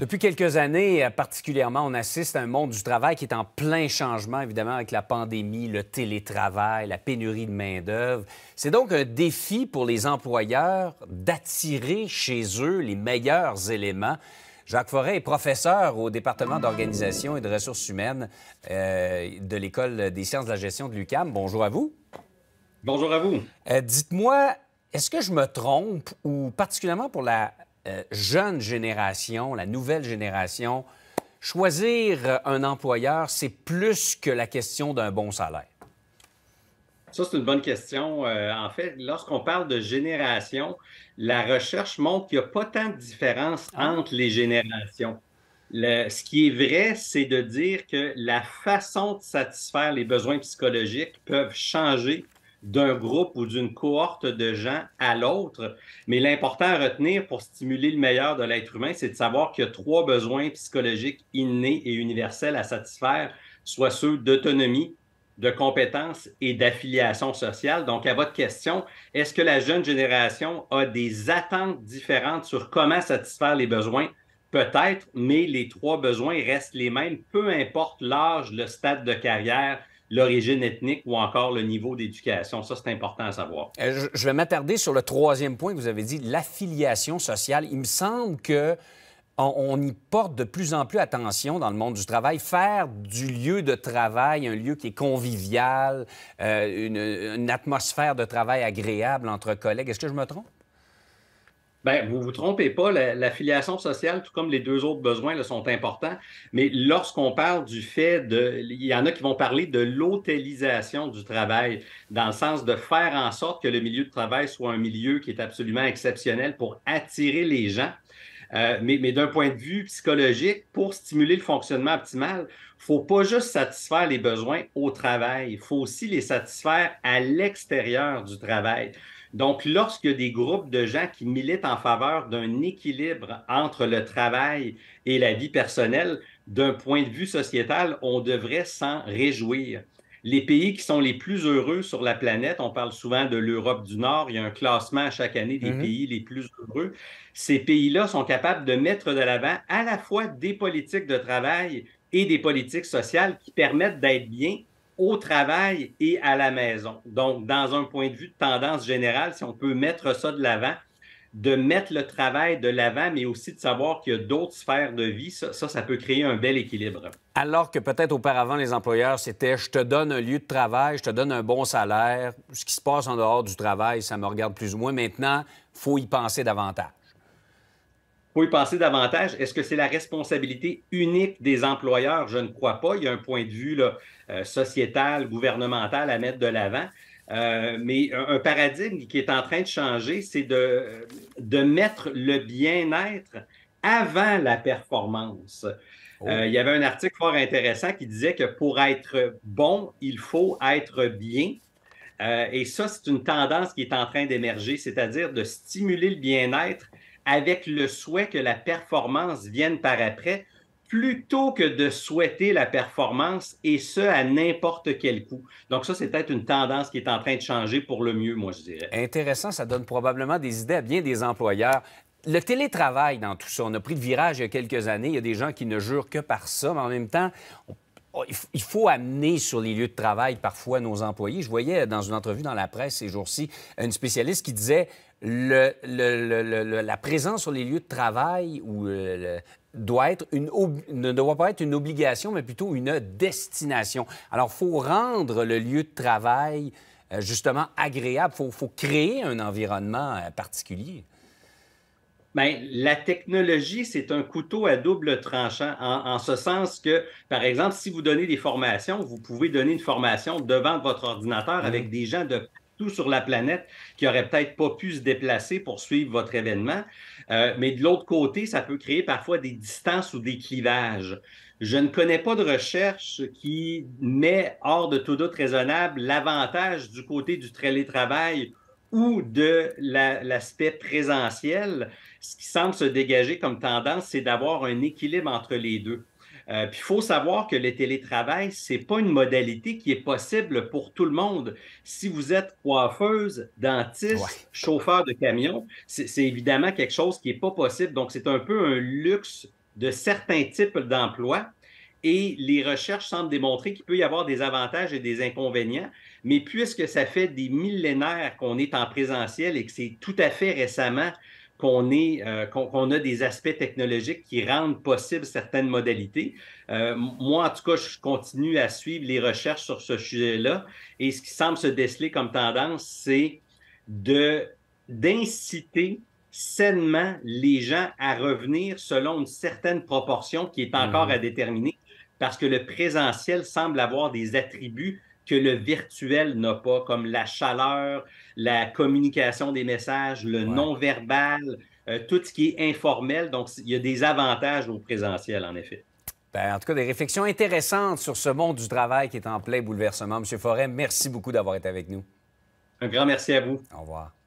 Depuis quelques années, particulièrement, on assiste à un monde du travail qui est en plein changement, évidemment, avec la pandémie, le télétravail, la pénurie de main-d'œuvre. C'est donc un défi pour les employeurs d'attirer chez eux les meilleurs éléments. Jacques Fauré est professeur au département d'organisation et de ressources humaines de l'École des sciences de la gestion de l'UQAM. Bonjour à vous. Bonjour à vous. Dites-moi, est-ce que je me trompe ou particulièrement pour la jeune génération, la nouvelle génération, choisir un employeur, c'est plus que la question d'un bon salaire? Ça, c'est une bonne question. En fait, lorsqu'on parle de génération, la recherche montre qu'il n'y a pas tant de différence entre les générations. Ce qui est vrai, c'est de dire que la façon de satisfaire les besoins psychologiques peuvent changer d'un groupe ou d'une cohorte de gens à l'autre. Mais l'important à retenir pour stimuler le meilleur de l'être humain, c'est de savoir qu'il y a trois besoins psychologiques innés et universels à satisfaire, soit ceux d'autonomie, de compétences et d'affiliation sociale. Donc, à votre question, est-ce que la jeune génération a des attentes différentes sur comment satisfaire les besoins? Peut-être, mais les trois besoins restent les mêmes, peu importe l'âge, le stade de carrière, l'origine ethnique ou encore le niveau d'éducation. Ça, c'est important à savoir. Je vais m'attarder sur le troisième point que vous avez dit, l'affiliation sociale. Il me semble que on y porte de plus en plus attention dans le monde du travail. Faire du lieu de travail un lieu qui est convivial, une atmosphère de travail agréable entre collègues. Est-ce que je me trompe? Bien, vous ne vous trompez pas, l'affiliation sociale, tout comme les deux autres besoins, là, sont importants. Mais lorsqu'on parle du fait de... Il y en a qui vont parler de l'hôtelisation du travail, dans le sens de faire en sorte que le milieu de travail soit un milieu qui est absolument exceptionnel pour attirer les gens. Mais d'un point de vue psychologique, pour stimuler le fonctionnement optimal, il ne faut pas juste satisfaire les besoins au travail, il faut aussi les satisfaire à l'extérieur du travail. Donc, lorsqu'il y a des groupes de gens qui militent en faveur d'un équilibre entre le travail et la vie personnelle, d'un point de vue sociétal, on devrait s'en réjouir. Les pays qui sont les plus heureux sur la planète, on parle souvent de l'Europe du Nord, il y a un classement chaque année des pays les plus heureux. Ces pays-là sont capables de mettre de l'avant à la fois des politiques de travail et des politiques sociales qui permettent d'être bien au travail et à la maison. Donc, dans un point de vue de tendance générale, si on peut mettre ça de l'avant, de mettre le travail de l'avant, mais aussi de savoir qu'il y a d'autres sphères de vie, ça peut créer un bel équilibre. Alors que peut-être auparavant, les employeurs, c'était « je te donne un lieu de travail, je te donne un bon salaire, ce qui se passe en dehors du travail, ça me regarde plus ou moins. » Maintenant, il faut y penser davantage. Il faut y penser davantage. Est-ce que c'est la responsabilité unique des employeurs? Je ne crois pas. Il y a un point de vue là, sociétal, gouvernemental à mettre de l'avant. Mais un paradigme qui est en train de changer, c'est de mettre le bien-être avant la performance. Oh. Il y avait un article fort intéressant qui disait que pour être bon, il faut être bien. Et ça, c'est une tendance qui est en train d'émerger, c'est-à-dire de stimuler le bien-être avec le souhait que la performance vienne par après, plutôt que de souhaiter la performance, et ce, à n'importe quel coût. Donc ça, c'est peut-être une tendance qui est en train de changer pour le mieux, moi, je dirais. Intéressant, ça donne probablement des idées à bien des employeurs. Le télétravail dans tout ça, on a pris le virage il y a quelques années, il y a des gens qui ne jurent que par ça, mais en même temps, il faut amener sur les lieux de travail parfois nos employés. Je voyais dans une entrevue dans la presse ces jours-ci, une spécialiste qui disait la présence sur les lieux de travail ou ne doit pas être une obligation, mais plutôt une destination. Alors, il faut rendre le lieu de travail, justement, agréable. Il faut créer un environnement particulier. Bien, la technologie, c'est un couteau à double tranchant, en ce sens que, par exemple, si vous donnez des formations, vous pouvez donner une formation devant votre ordinateur avec des gens de tout sur la planète qui n'auraient peut-être pas pu se déplacer pour suivre votre événement. Mais de l'autre côté, ça peut créer parfois des distances ou des clivages. Je ne connais pas de recherche qui met hors de tout doute raisonnable l'avantage du côté du télétravail ou de l'aspect présentiel. Ce qui semble se dégager comme tendance, c'est d'avoir un équilibre entre les deux. Puis il faut savoir que le télétravail, ce n'est pas une modalité qui est possible pour tout le monde. Si vous êtes coiffeuse, dentiste, chauffeur de camion, c'est évidemment quelque chose qui n'est pas possible. Donc, c'est un peu un luxe de certains types d'emplois et les recherches semblent démontrer qu'il peut y avoir des avantages et des inconvénients, mais puisque ça fait des millénaires qu'on est en présentiel et que c'est tout à fait récemment qu'on a des aspects technologiques qui rendent possible certaines modalités. Moi, en tout cas, je continue à suivre les recherches sur ce sujet-là et ce qui semble se déceler comme tendance, c'est d'inciter sainement les gens à revenir selon une certaine proportion qui est encore à déterminer parce que le présentiel semble avoir des attributs que le virtuel n'a pas, comme la chaleur, la communication des messages, le non-verbal, tout ce qui est informel. Donc, il y a des avantages au présentiel, en effet. Bien, en tout cas, des réflexions intéressantes sur ce monde du travail qui est en plein bouleversement. M. Fauré, merci beaucoup d'avoir été avec nous. Un grand merci à vous. Au revoir.